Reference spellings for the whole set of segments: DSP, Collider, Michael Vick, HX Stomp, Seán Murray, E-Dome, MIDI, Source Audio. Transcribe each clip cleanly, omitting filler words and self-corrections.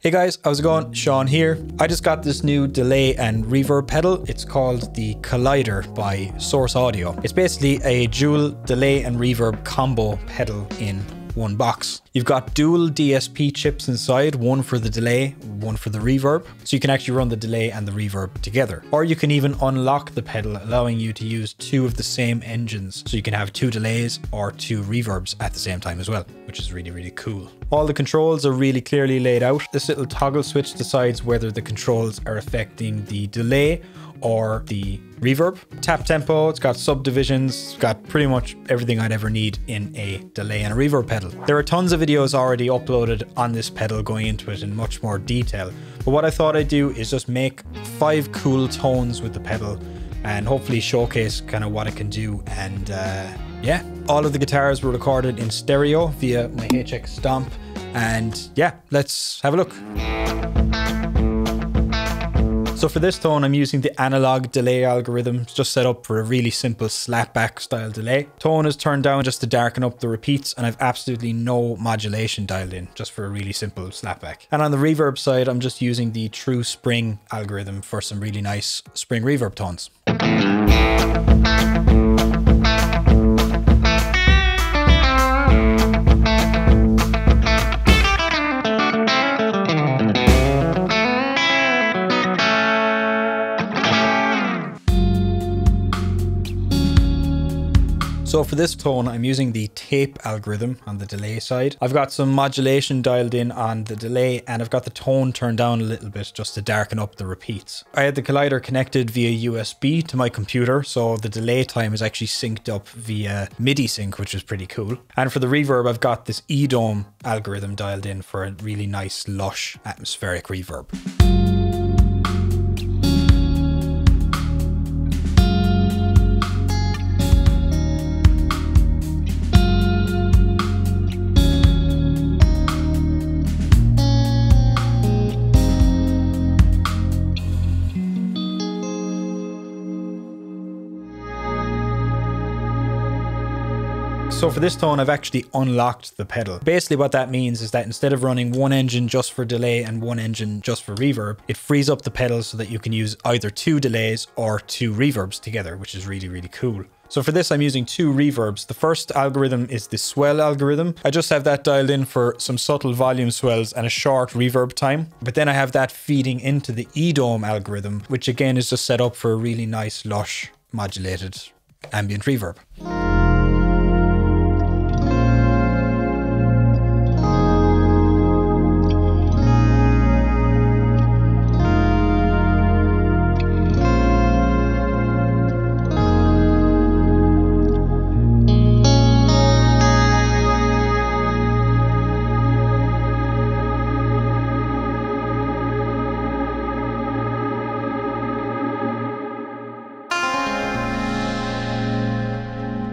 Hey guys, how's it going? Sean here. I just got this new delay and reverb pedal. It's called the Collider by Source Audio. It's basically a dual delay and reverb combo pedal in one box. You've got dual DSP chips inside, one for the delay, one for the reverb. So you can actually run the delay and the reverb together. Or you can even unlock the pedal, allowing you to use two of the same engines. So you can have two delays or two reverbs at the same time as well, which is really, really cool. All the controls are really clearly laid out. This little toggle switch decides whether the controls are affecting the delay or the reverb. Tap tempo, it's got subdivisions, it's got pretty much everything I'd ever need in a delay and a reverb pedal. There are tons of videos already uploaded on this pedal going into it in much more detail. But what I thought I'd do is just make 5 cool tones with the pedal and hopefully showcase kind of what it can do. And yeah, all of the guitars were recorded in stereo via my HX Stomp. And yeah, let's have a look. So for this tone, I'm using the analog delay algorithm. It's just set up for a really simple slapback style delay. Tone is turned down just to darken up the repeats, and I've absolutely no modulation dialed in, just for a really simple slapback. And on the reverb side, I'm just using the true spring algorithm for some really nice spring reverb tones. So for this tone, I'm using the tape algorithm on the delay side. I've got some modulation dialed in on the delay, and I've got the tone turned down a little bit just to darken up the repeats. I had the Collider connected via USB to my computer, so the delay time is actually synced up via MIDI sync, which is pretty cool. And for the reverb, I've got this E-Dome algorithm dialed in for a really nice, lush, atmospheric reverb. So for this tone, I've actually unlocked the pedal. Basically what that means is that instead of running one engine just for delay and one engine just for reverb, it frees up the pedal so that you can use either two delays or two reverbs together, which is really, really cool. So for this, I'm using two reverbs. The first algorithm is the swell algorithm. I just have that dialed in for some subtle volume swells and a short reverb time. But then I have that feeding into the E-Dome algorithm, which again is just set up for a really nice, lush, modulated ambient reverb.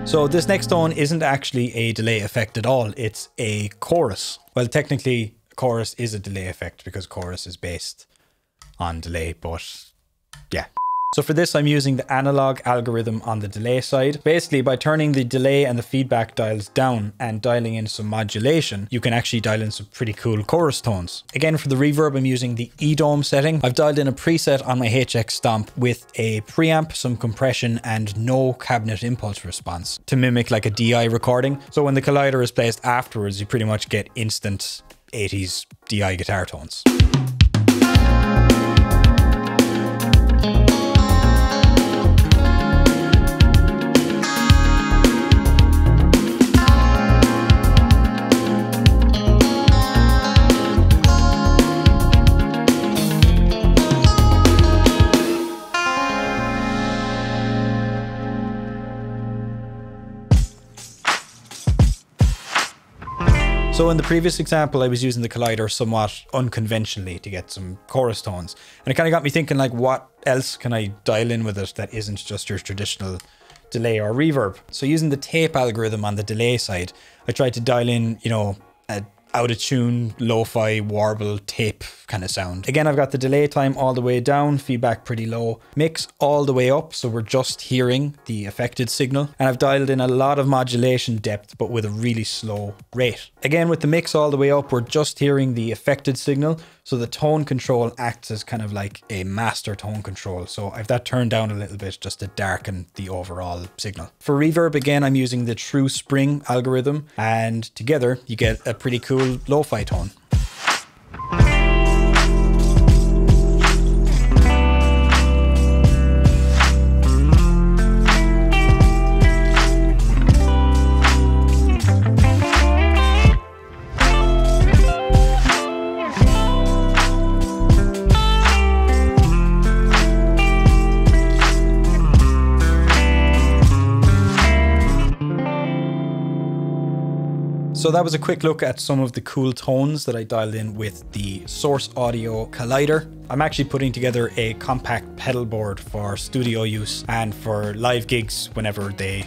So this next tone isn't actually a delay effect at all, it's a chorus. Well, technically, chorus is a delay effect because chorus is based on delay, but yeah. So for this, I'm using the analog algorithm on the delay side. Basically, by turning the delay and the feedback dials down and dialing in some modulation, you can actually dial in some pretty cool chorus tones. Again, for the reverb, I'm using the E-Dome setting. I've dialed in a preset on my HX Stomp with a preamp, some compression, and no cabinet impulse response to mimic like a DI recording. So when the Collider is placed afterwards, you pretty much get instant 80s DI guitar tones. So in the previous example, I was using the Collider somewhat unconventionally to get some chorus tones. And it kind of got me thinking, like, what else can I dial in with it that isn't just your traditional delay or reverb? So using the tape algorithm on the delay side, I tried to dial in, you know, a out of tune, lo-fi, warble, tape kind of sound. Again, I've got the delay time all the way down, feedback pretty low, mix all the way up, so we're just hearing the affected signal. And I've dialed in a lot of modulation depth, but with a really slow rate. Again, with the mix all the way up, we're just hearing the affected signal. So the tone control acts as kind of like a master tone control. So I've that turned down a little bit just to darken the overall signal. For reverb, again, I'm using the True Spring algorithm, and together you get a pretty cool lo-fi tone. So that was a quick look at some of the cool tones that I dialed in with the Source Audio Collider. I'm actually putting together a compact pedal board for studio use and for live gigs whenever they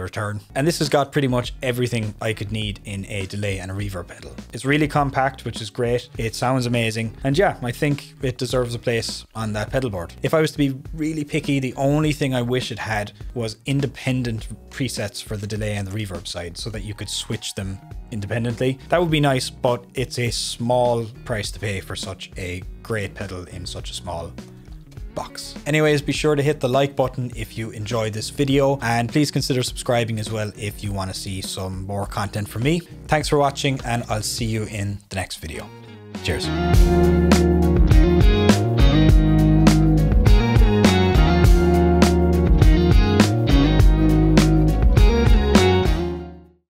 return. And this has got pretty much everything I could need in a delay and a reverb pedal. It's really compact, which is great. It sounds amazing. And yeah, I think it deserves a place on that pedal board. If I was to be really picky, the only thing I wish it had was independent presets for the delay and the reverb side so that you could switch them independently. That would be nice, but it's a small price to pay for such a great pedal in such a small box. Anyways, be sure to hit the like button if you enjoyed this video, and please consider subscribing as well if you want to see some more content from me. Thanks for watching, and I'll see you in the next video. Cheers.